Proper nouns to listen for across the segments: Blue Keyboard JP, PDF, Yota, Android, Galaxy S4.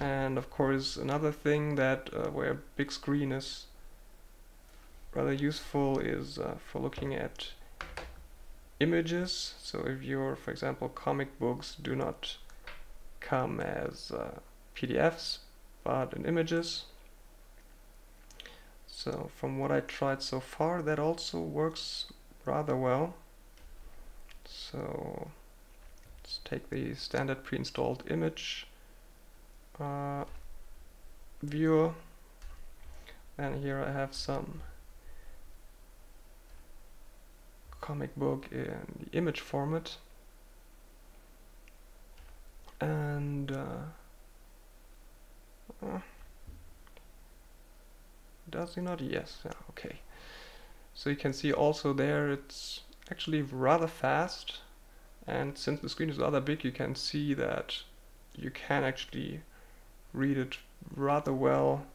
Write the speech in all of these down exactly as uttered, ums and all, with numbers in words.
And of course another thing that uh, where big screen is rather useful is uh, for looking at images. So if your, for example, comic books do not come as uh, P D Fs but in images. So from what I tried so far, that also works rather well. So let's take the standard pre-installed image uh, viewer, and here I have some comic book in the image format, and uh, uh, does he not? Yes, yeah, okay. So you can see also there it's actually rather fast, and since the screen is rather big, you can see that you can actually read it rather well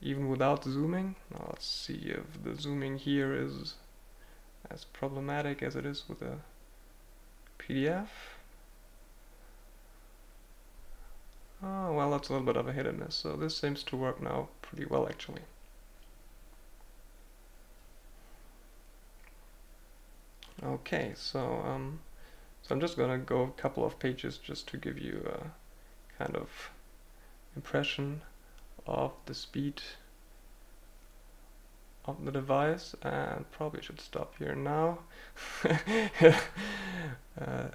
even without zooming. Now let's see if the zooming here is as problematic as it is with a P D F. Oh, well, that's a little bit of a hit and miss, so this seems to work now pretty well actually. Okay, so um, so I'm just gonna go a couple of pages just to give you a kind of impression of the speed of the device, and probably should stop here now. uh,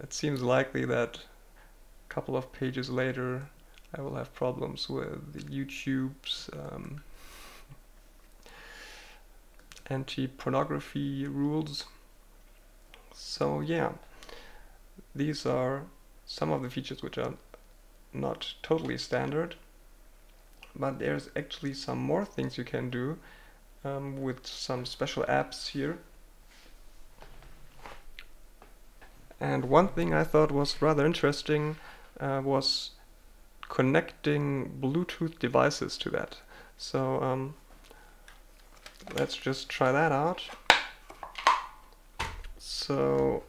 it seems likely that a couple of pages later I will have problems with YouTube's um, anti-pornography rules. So yeah, these are some of the features which are not totally standard, but there's actually some more things you can do um, with some special apps here. And one thing I thought was rather interesting uh, was connecting Bluetooth devices to that. So um, let's just try that out. So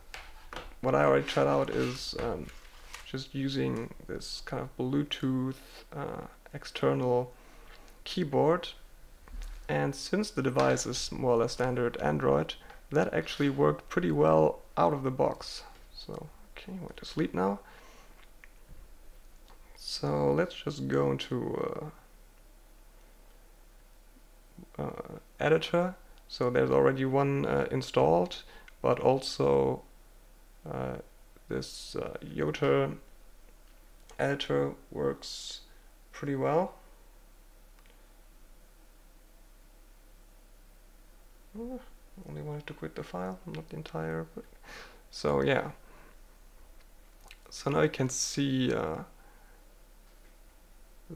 what I already tried out is um, just using this kind of Bluetooth uh, external keyboard, and since the device is more or less standard Android, that actually worked pretty well out of the box. So okay, I went to sleep now. So let's just go into uh, uh, editor. So there's already one uh, installed, but also uh, this uh, Yota editor works pretty well. Oh, only wanted to quit the file, not the entire. But so yeah. So now you can see uh,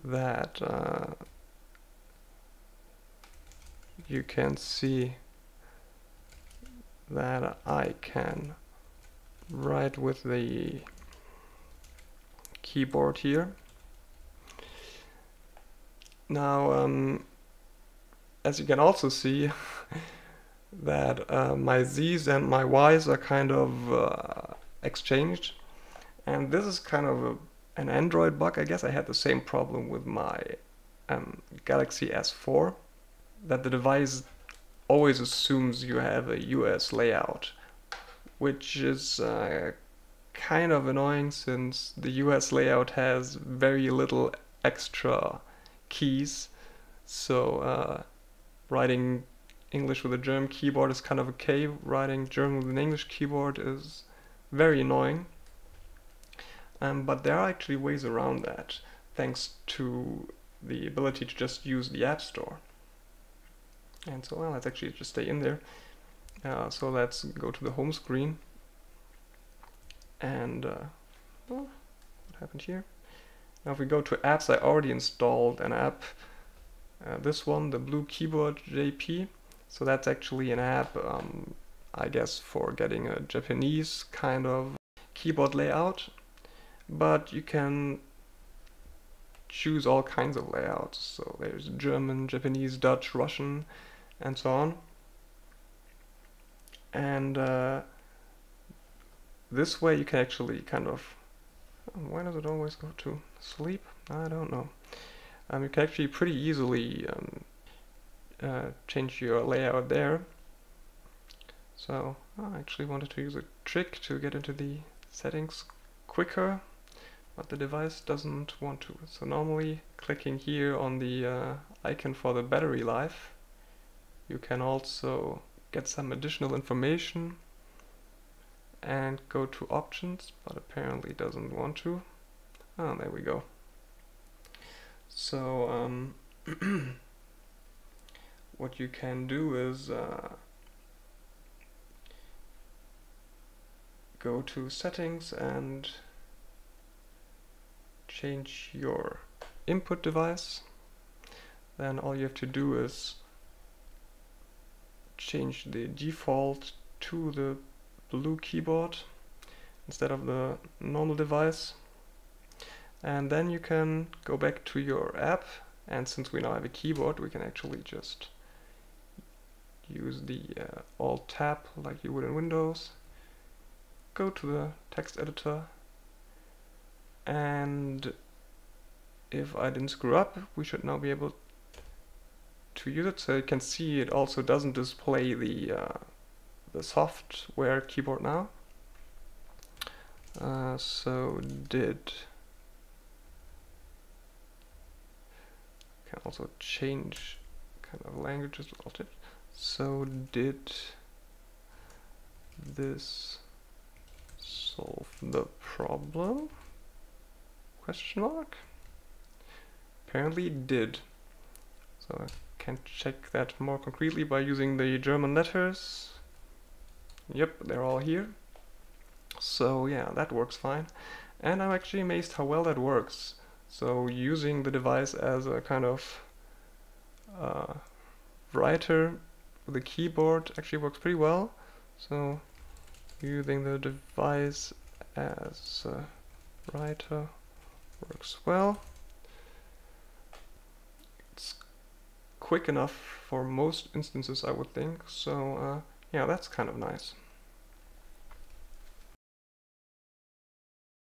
that uh, you can see that I can write with the keyboard here. Now, um, as you can also see, that uh, my Z's and my Y's are kind of uh, exchanged, and this is kind of a, an Android bug, I guess. I had the same problem with my um, Galaxy S four, that the device always assumes you have a U S layout, which is uh, kind of annoying since the U S layout has very little extra keys. So uh, writing English with a German keyboard is kind of okay, writing German with an English keyboard is very annoying. Um, but there are actually ways around that, thanks to the ability to just use the App Store. And so, well, let's actually just stay in there. Uh, so let's go to the home screen. And uh, well, what happened here? Now if we go to apps, I already installed an app. Uh, this one, the Blue Keyboard J P. So that's actually an app, um, I guess, for getting a Japanese kind of keyboard layout. But you can choose all kinds of layouts. So there's German, Japanese, Dutch, Russian, and so on. And uh, this way you can actually kind of Why does it always go to sleep? I don't know. Um, you can actually pretty easily um, uh, change your layout there. So I actually wanted to use a trick to get into the settings quicker, but the device doesn't want to. So normally clicking here on the uh, icon for the battery life, you can also get some additional information and go to options, but apparently doesn't want to. Ah, there we go. So um, what you can do is uh, go to settings and change your input device. Then all you have to do is change the default to the Blue Keyboard instead of the normal device, and then you can go back to your app, and since we now have a keyboard, we can actually just use the uh, Alt tab like you would in Windows, go to the text editor, and if I didn't screw up, we should now be able to use it. So you can see it also doesn't display the uh, the software keyboard now. Uh, so did can also change kind of languages. So did this solve the problem? Question mark. Apparently did. So I can check that more concretely by using the German letters. Yep, they're all here. So yeah, that works fine. And I'm actually amazed how well that works. So using the device as a kind of uh, writer with a keyboard actually works pretty well. So using the device as a writer works well. It's quick enough for most instances, I would think. So uh, yeah, that's kind of nice.